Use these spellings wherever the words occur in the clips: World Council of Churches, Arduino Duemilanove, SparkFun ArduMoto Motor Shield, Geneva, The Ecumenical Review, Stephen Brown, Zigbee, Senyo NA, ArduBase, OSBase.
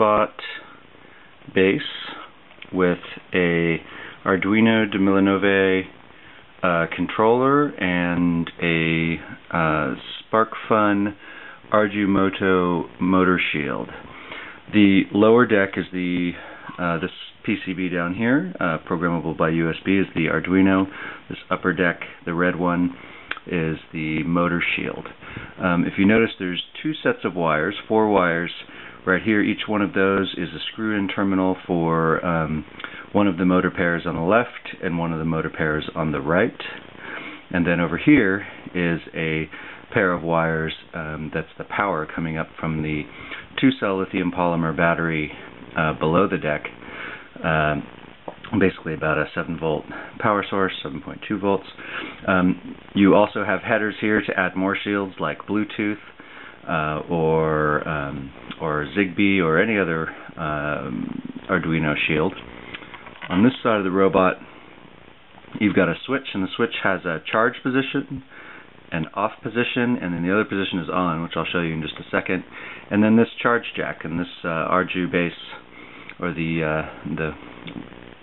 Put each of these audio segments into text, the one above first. bought base with a Arduino Duemilanove controller and a SparkFun ArduMoto Motor Shield. The lower deck is the this PCB down here, programmable by USB, is the Arduino. This upper deck, the red one, is the motor shield. If you notice, there's two sets of wires, four wires right here. Each one of those is a screw-in terminal for one of the motor pairs on the left and one of the motor pairs on the right. And then over here is a pair of wires that's the power coming up from the 2-cell lithium polymer battery below the deck. Basically about a 7-volt power source, 7.2 volts. You also have headers here to add more shields like Bluetooth or Zigbee or any other Arduino shield. On this side of the robot, you've got a switch, and the switch has a charge position, an off position, and then the other position is on, which I'll show you in just a second. And then this charge jack, and this ArduBase, or the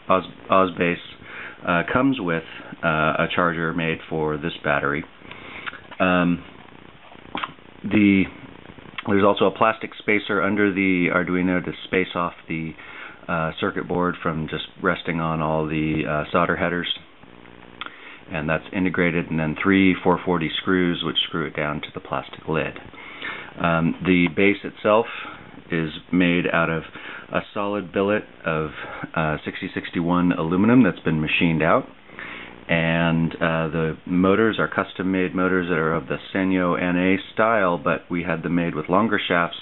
OSBase, comes with a charger made for this battery. There's also a plastic spacer under the Arduino to space off the circuit board from just resting on all the solder headers, and that's integrated, and then 3 440 screws which screw it down to the plastic lid. The base itself is made out of a solid billet of 6061 aluminum that's been machined out, and the motors are custom made motors that are of the Senyo NA style, but we had them made with longer shafts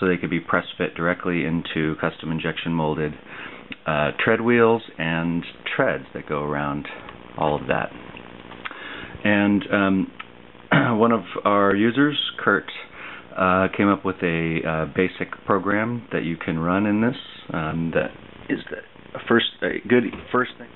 so they could be press fit directly into custom injection molded tread wheels and treads that go around all of that. And one of our users, Kurt, came up with a basic program that you can run in this. That is the first good thing.